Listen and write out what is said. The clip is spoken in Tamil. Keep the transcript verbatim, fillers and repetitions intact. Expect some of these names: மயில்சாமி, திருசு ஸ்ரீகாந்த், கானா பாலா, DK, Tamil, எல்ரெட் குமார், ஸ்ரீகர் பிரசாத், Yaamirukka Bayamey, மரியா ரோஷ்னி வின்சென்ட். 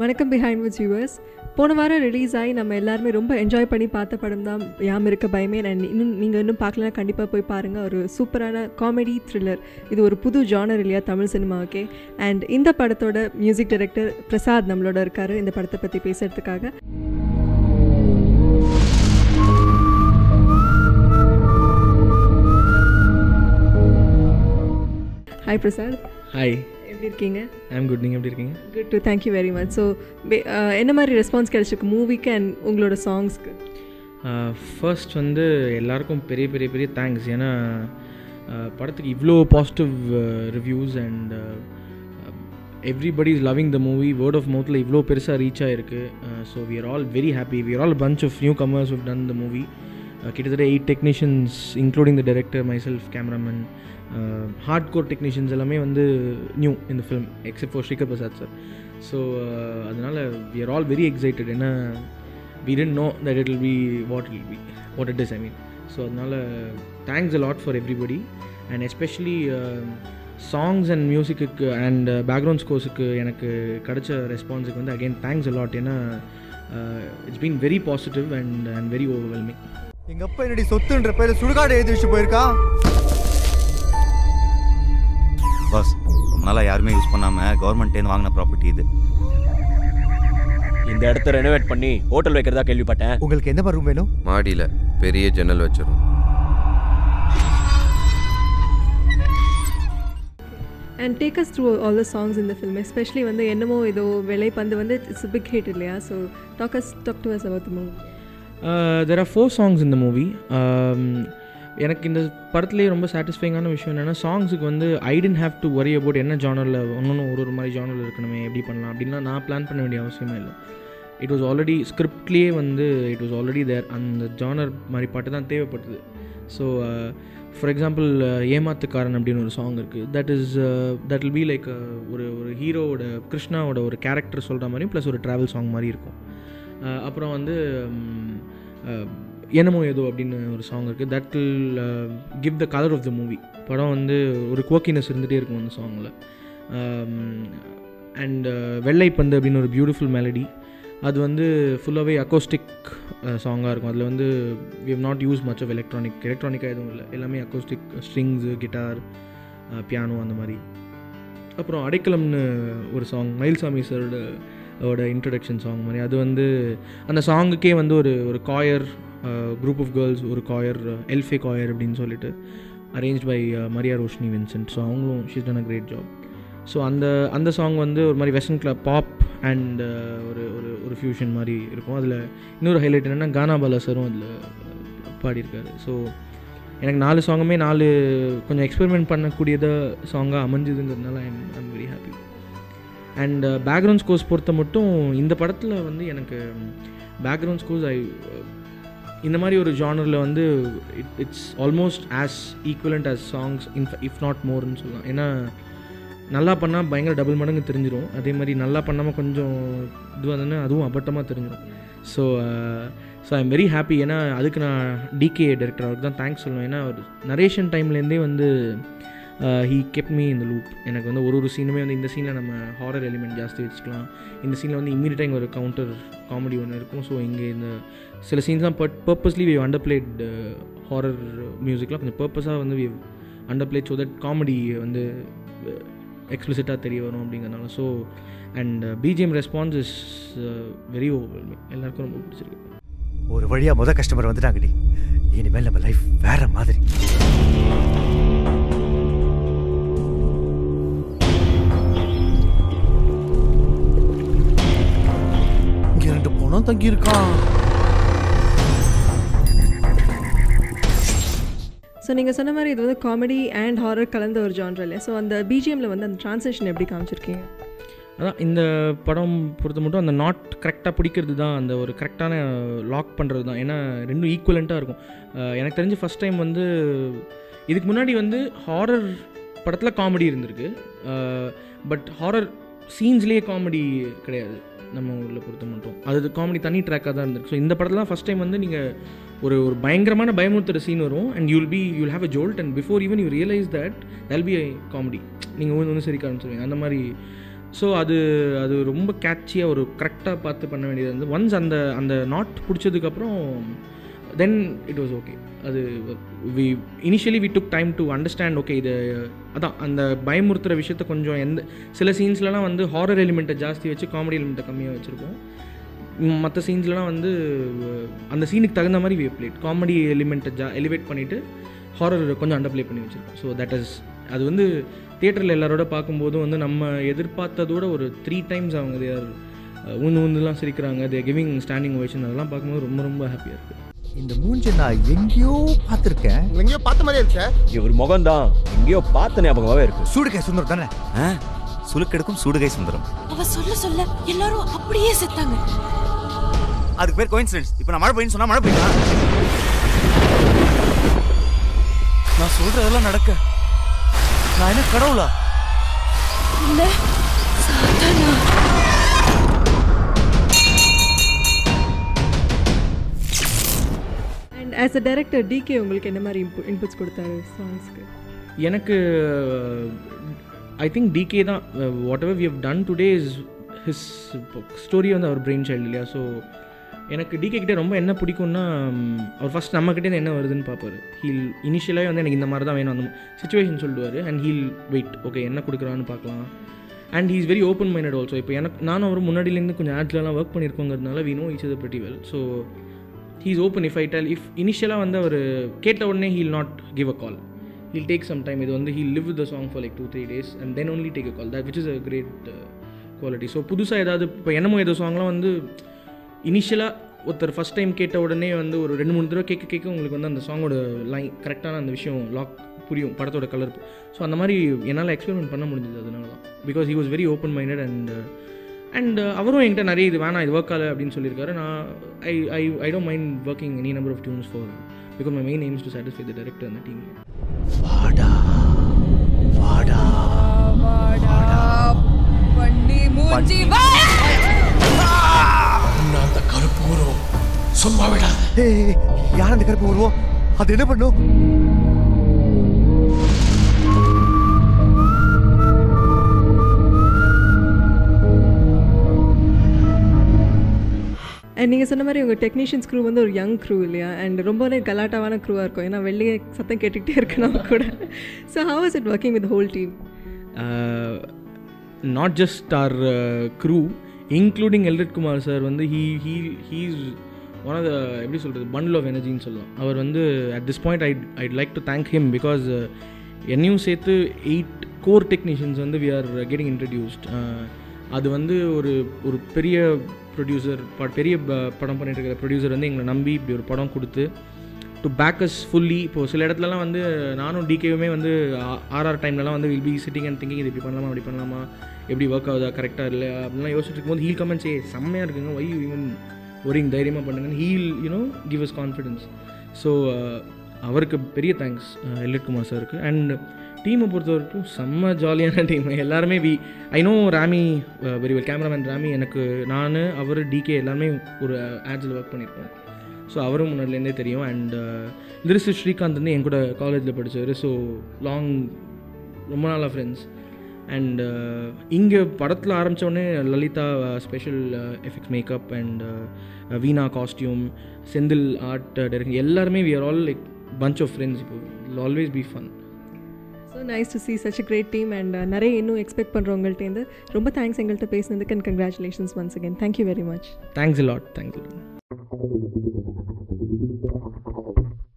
வணக்கம் behind with viewers. போன வாரம் ரிலீஸ் ஆகி நம்ம எல்லாருமே ரொம்ப என்ஜாய் பண்ணி பார்த்த படம் தான் யாம் இருக்க பயமே. நான் இன்னும் நீங்கள் இன்னும் பார்க்கலன்னா கண்டிப்பாக போய் பாருங்கள். ஒரு சூப்பரான காமெடி த்ரில்லர். இது ஒரு புது ஜானர் இல்லையா தமிழ் சினிமாவுக்கே. அண்ட் இந்த படத்தோட மியூசிக் டைரக்டர் பிரசாத் நம்மளோட இருக்கார் இந்த படத்தை பற்றி பேசுகிறதுக்காக. ஹாய் பிரசாத். ஹாய், எப்படி இருக்கீங்க? I'm good. நீங்கள் எப்படி இருக்கீங்க? Good too, thank you very much. So என்ன மாதிரி ரெஸ்பான்ஸ் கிடைச்சிருக்கு மூவிக்கு அண்ட் உங்களோட சாங்ஸ்க்கு? ஃபர்ஸ்ட் வந்து எல்லாருக்கும் பெரிய பெரிய பெரிய தேங்க்ஸ். ஏன்னா படத்துக்கு இவ்வளோ positive reviews and everybody is loving the movie. Word of மவுத்தில் இவ்வளோ பெருசாக ரீச் ஆகிருக்கு. So we are all very happy. We are all bunch of newcomers who done the movie. கிட்டத்தட்ட eight technicians including the director, myself, cameraman, hardcore technicians எல்லாமே வந்து நியூ இந்த film, except for ஸ்ரீகர் பிரசாத் sir. So அதனால் we are all very excited. ஏன்னா we didn't know that it will be what it will be what it is I mean. So அதனால் thanks a lot for everybody. And especially songs and மியூசிக்கு அண்ட் பேக்ரவுண்ட் ஸ்கோர்ஸுக்கு எனக்கு கிடைச்ச ரெஸ்பான்ஸுக்கு வந்து அகெயின் தேங்க்ஸ் அ லாட். ஏன்னா it's been very positive and and very overwhelming. எங்கள் அப்பா என்னுடைய சொத்துன்ற பேர் சுடுகாடு எழுதி வச்சு போயிருக்கா. பாஸ், ரொம்ப நாளாக யாருமே யூஸ் பண்ணாமல் கவர்மெண்ட்டேருந்து வாங்கின ப்ராப்பர்ட்டி இது. இந்த இடத்த ரெனோவேட் பண்ணி ஹோட்டல் வைக்கிறதா கேள்விப்பட்டேன். உங்களுக்கு என்ன ரூம் வேணும்? மாடியில் பெரிய ஜன்னல் வச்சிரும். And take us through all the songs இந்த ஃபில்ம், எஸ்பெஷலி வந்து என்னமோ ஏதோ விலை பந்து வந்து இட்ஸ் பிக் ஹிட் இல்லையா. So talk us talk to us about the movie. There are four songs இந்த மூவி. எனக்கு இந்த படத்துலேயே ரொம்ப சாட்டிஸ்ஃபைங்கான விஷயம் என்னென்னா, சாங்ஸுக்கு வந்து I didn't have to worry about என்ன ஜானரில் ஒன்று ஒரு ஒரு மாதிரி ஜானரில் இருக்கணுமே, எப்படி பண்ணலாம் அப்படின்னா நான் பிளான் பண்ண வேண்டிய அவசியமே இல்லை. இட் வாஸ் ஆல்ரெடி ஸ்கிரிப்ட்லேயே வந்து இட் வாஸ் ஆல்ரெடி தேர். அந்த ஜானர் மாதிரி பாட்டு தான் தேவைப்படுது. ஸோ ஃபார் எக்ஸாம்பிள் ஏமாத்துக்காரன் அப்படின்னு ஒரு சாங் இருக்குது. That is that will be like ஒரு ஒரு ஹீரோவோட, கிருஷ்ணாவோட ஒரு கேரக்டர் சொல்கிற மாதிரியும் ப்ளஸ் ஒரு ட்ராவல் சாங் மாதிரி இருக்கும். அப்புறம் வந்து என்னமோ ஏதோ அப்படின்னு ஒரு சாங் இருக்குது. That will give the colour of the movie. படம் வந்து ஒரு கோக்கினஸ் இருந்துகிட்டே இருக்கும் அந்த சாங்கில். அண்ட் வெள்ளைப்பந்து அப்படின்னு ஒரு பியூட்டிஃபுல் மெலடி, அது வந்து ஃபுல்லாகவே அக்கோஸ்டிக் சாங்காக இருக்கும். அதில் வந்து we have not use much of electronic எலக்ட்ரானிக்காக எதுவும் இல்லை, எல்லாமே அக்கோஸ்டிக் ஸ்ட்ரிங்ஸு, கிட்டார், பியானோ அந்த மாதிரி. அப்புறம் அடைக்கலம்னு ஒரு சாங், மயில்சாமி சாரோட அவரோட இன்ட்ரடக்ஷன் சாங் மாதிரி. அது வந்து அந்த சாங்குக்கே வந்து ஒரு ஒரு காயர் குரூப் ஆஃப் கேர்ள்ஸ், ஒரு காயர் எல்ஃபே காயர் அப்படின்னு சொல்லிட்டு, arrange by மரியா ரோஷ்னி வின்சென்ட். So அவங்களும் she's done a great job. So அந்த அந்த சாங் வந்து ஒரு மாதிரி வெஸ்டர்ன் கிளப் பாப் அண்ட் ஒரு ஒரு ஒரு ஃபியூஷன் மாதிரி இருக்கும். அதில் இன்னொரு ஹைலைட் என்னென்னா, கானா பாலா சாரும் அதில் பாடியிருக்காரு. ஸோ எனக்கு நாலு சாங்குமே நாலு கொஞ்சம் எக்ஸ்பெரிமெண்ட் பண்ணக்கூடியத சாங்காக அமைஞ்சதுங்கிறதுனால I I'm very happy. And background scores பொறுத்த மட்டும் இந்த படத்தில் வந்து எனக்கு பேக்ரவுண்ட் ஸ்கோர்ஸ் ஐ இந்த மாதிரி ஒரு ஜானரில் வந்து it it's almost as equivalent as songs, in if not மோர்னு சொல்லலாம். ஏன்னா நல்லா பண்ணால் பயங்கர டபுள் மடங்கு தெரிஞ்சிடும். அதே மாதிரி நல்லா பண்ணாமல் கொஞ்சம் இது வந்ததுன்னா அதுவும் அபட்டமாக தெரிஞ்சிடும். So so I am very happy. ஏன்னா அதுக்கு நான் டிகே டைரக்டர் அவருக்கு தான் தேங்க்ஸ் சொல்லுவேன். ஏன்னா ஒரு நரேஷன் டைம்லேருந்தே வந்து he kept me in the loop. எனக்கு வந்து ஒரு ஒரு சீனுமே வந்து இந்த சீனில் நம்ம ஹாரர் எலிமெண்ட் ஜாஸ்தி வச்சுக்கலாம், இந்த சீனில் வந்து இம்மீடியட்டாக இங்கே ஒரு கவுண்டர் காமெடி ஒன்று இருக்கும். ஸோ இங்கே இந்த சில சீன்ஸ்லாம் but purposely we underplayed horror மியூசிக்லாம் கொஞ்சம் பர்பஸாக வந்து we underplayed so that comedy வந்து எக்ஸ்பிளிசிட்டாக தெரிய வரும் அப்படிங்கிறதுனால. So and BGM response is very overwhelming. எல்லாருக்கும் ரொம்ப பிடிச்சிருக்கு. ஒரு வழியாக முதல் கஸ்டமர் வந்துட்டாங்கடி. இனிமேல் நம்ம லைஃப் வேறு மாதிரி. ஸோ நீங்கள் சொன்ன மாதிரி இது வந்து காமெடி அண்ட் ஹாரர் கலந்த ஒரு ஜானர் இல்லையா. ஸோ அந்த பிஜிஎம்மில் வந்து அந்த ட்ரான்ஸ்லேஷன் எப்படி காமிச்சிருக்கீங்க? அதான் இந்த படம் பொறுத்த மட்டும் அந்த நாட் கரெக்டாக பிடிக்கிறது தான், அந்த ஒரு கரெக்டான லாக் பண்ணுறது தான். ஏன்னா ரெண்டும் ஈக்குவலண்ட்டாக இருக்கும். எனக்கு தெரிஞ்சு ஃபஸ்ட் டைம் வந்து இதுக்கு முன்னாடி வந்து ஹாரர் படத்தில் காமெடி இருந்திருக்கு, பட் ஹாரர் சீன்ஸ்லேயே காமெடி கிடையாது நம்ம ஊரில் பொறுத்த மட்டும். அது காமெடி தனி ட்ராக்காக தான் இருந்துருக்கு. ஸோ இந்த படத்தில் ஃபஸ்ட் டைம் வந்து நீங்கள் ஒரு ஒரு பயங்கரமான பயமுறுத்துகிற சீன் வரும் and you'll be you'll have a jolt and before even you realise that that'll be I comedy நீங்கள் வந்து வந்து சரிக்க ஆரம்பிச்சிருவீங்க அந்த மாதிரி. ஸோ அது அது ரொம்ப கேட்சியாக ஒரு கரெக்டாக பார்த்து பண்ண வேண்டியது வந்து ஒன்ஸ் அந்த அந்த நாட் பிடிச்சதுக்கப்புறம் தென் இட் வாஸ் ஓகே. அது we initially we took time to understand okay இது அதான் அந்த பயமுறுத்துகிற விஷயத்த கொஞ்சம் எந்த சில சீன்ஸ்லாம் வந்து ஹாரர் எலிமெண்ட்டை ஜாஸ்தி வச்சு காமெடி எலிமெண்ட்டை கம்மியாக வச்சுருக்கோம். மற்ற சீன்ஸ்லாம் வந்து அந்த சீனுக்கு தகுந்த மாதிரி வி பிளேட் காமெடி எலிமெண்ட்டை ஜா எலிவேட் பண்ணிவிட்டு ஹாரர் கொஞ்சம் அண்டர் ப்ளே பண்ணி வச்சுருக்கோம். ஸோ தட் இஸ் அது வந்து தியேட்டரில் எல்லாரோட பார்க்கும்போது வந்து நம்ம எதிர்பார்த்ததோட ஒரு த்ரீ டைம்ஸ் அவங்க தே ஆர் ஊந்து ஊந்துலாம் சிரிக்கிறாங்க, they are giving standing ovation. அதெல்லாம் பார்க்கும்போது ரொம்ப ரொம்ப ஹாப்பியாக இருக்குது. இந்த மூஞ்ச நான் எங்கேயோ பார்த்துருக்கேன், எங்கேயோ பார்த்த மாதிரியே இருக்கேன். ஒரு முகம் தான் எங்கேயோ பார்த்தனே ஞாபகமாவே இருக்கு. சுடுகை சுந்தரம் தானே? சுலுக்கெடுக்கும் சுடுகை சுந்தரம். அவ சொல்ல சொல்ல எல்லாரும் அப்படியே செத்தாங்க. அதுக்கு பேர் கோயின்சிடன்ஸ். இப்போ நான் மழை பெய்யுன்னு சொன்னா மழை பெய்யுமா? நான் சொல்றதெல்லாம் நடக்க நான் என்ன கடவுளா? இல்ல சாத்தானா? As a director, D K உங்களுக்கு என்ன மாதிரி இன்புட்ஸ் கொடுத்தாரு சாங்ஸ்க்கு? எனக்கு ஐ திங்க் D K தான் whatever we have done today is his story வந்து அவர் பிரெயின் சைல்டு இல்லையா. ஸோ எனக்கு D K கிட்டே ரொம்ப என்ன பிடிக்கும்னா அவர் ஃபஸ்ட் நம்மக்கிட்டே என்ன வருதுன்னு பார்ப்பார். ஹீல் இனிஷியலாகவே வந்து எனக்கு இந்த மாதிரி தான் வேணும் அந்த சுச்சுவேஷன் சொல்லுவார் அண்ட் ஹீல் வெயிட் ஓகே என்ன கொடுக்குறான்னு பார்க்கலாம். And he is very open minded also. இப்போ எனக்கு நானும் அவர் முன்னாடியிலேருந்து கொஞ்சம் ஆட்லலாம் ஒர்க் பண்ணியிருக்கோங்கிறதுனால we know each other pretty well. So he is open if I tell if initially vanda or ketta odne he will not give a call, he'll take some time. Idu vanda he live with the song for like two three days and then only take a call, that which is a great uh, quality. So pudusa edadu ipo enamo edho song la vanda initially otter first time ketta odne vanda or rendu moonu thara kekka kekka ungalku vanda andha song oda line correct ana andha vishayam lock puriyum padathoda color. So andha mari enala experiment panna mudinjadhu adanaala because he was very open minded and uh, and அவரும் என்கிட்ட நிறைய இது வேணாம் இது ஒர்க் ஆகலை அப்படின்னு சொல்லியிருக்காரு. நான் I I I don't mind working any number of tunes for because my main aims to satisfy the director and the team. வாடா வாடா வாடா பன்னி மூஞ்சி வா நான் அந்த கருப்பூரோ சும்மா விடாதே. ஏய் யார் அந்த கருப்பூரோ? அது என்ன பண்ணும்? அண்ட் நீங்கள் சொன்ன மாதிரி உங்கள் டெக்னீஷியன்ஸ் க்ரூ வந்து ஒரு யங் க்ரூ இல்லையா அண்ட் ரொம்பவே கலாட்டாவான க்ரூவாக இருக்கும். ஏன்னா வெளியே சத்தம் கேட்டுக்கிட்டே இருக்கணும் கூட. So how is it working with whole team? Not just our crew including எல்ரெட் குமார் sir வந்து he he he is one of the எப்படி சொல்கிறது பண்டில் ஆஃப் எனர்ஜின்னு சொல்லலாம். அவர் வந்து at this point I I'd like to thank him because என்னையும் சேர்த்து எயிட் கோர் டெக்னீஷியன்ஸ் வந்து வி ஆர் கெட்டிங் இன்ட்ரடியூஸ்ட். அது வந்து ஒரு ஒரு பெரிய ப்ரொடியூசர் ப பெரிய படம் பண்ணிகிட்டு இருக்கிற ப்ரொடியூசர் வந்து எங்களை நம்பி இப்படி ஒரு படம் கொடுத்து டு பேக் அஸ் ஃபுல்லி. இப்போது சில இடத்துலலாம் வந்து நானும் டிகேவுமே வந்து ஆர்ஆர் டைம்லலாம் வந்து will be sitting and thinking இது இப்படி பண்ணலாமா அப்படி பண்ணலாமா எப்படி ஒர்க் ஆகுதா கரெக்டாக இல்லை அப்படிலாம் யோசிச்சுட்டு இருக்கும்போது ஹீல் கமெண்ட்ஸ் ஏ செம்மையாக இருக்குங்க ஒய் யூ ஈவன் ஒரிங் தைரியமாக பண்ணுங்கன்னு he'll you know give us confidence. So அவருக்கு பெரிய தேங்க்ஸ் எல்ரெட் குமார் சாருக்கு. அண்ட் டீமை பொறுத்த வரைக்கும் செம்ம ஜாலியான டீம் எல்லாருமே. We I know Rami very well, cameraman Rami. எனக்கு நான் அவர் டிகே எல்லாருமே ஒரு ஆட்ஸில் ஒர்க் பண்ணியிருக்கோம். ஸோ அவரும் முன்னாடிலேருந்தே தெரியும். அண்ட் திருசு ஸ்ரீகாந்த் வந்து என் கூட காலேஜில் படித்தவர். ஸோ லாங் ரொம்ப நாளாக ஃப்ரெண்ட்ஸ். அண்ட் இங்கே படத்தில் ஆரம்பித்தோடனே Lalitha special effects makeup and Veena costume Senthil art direction எல்லாருமே we are all like bunch of friends. இப்போ it always be fun. So nice to see such a great team and nare innu expect pandruvungalta inda romba thanks engalta pesinadhukku and congratulations once again. Thank you very much. Thanks a lot. Thank you.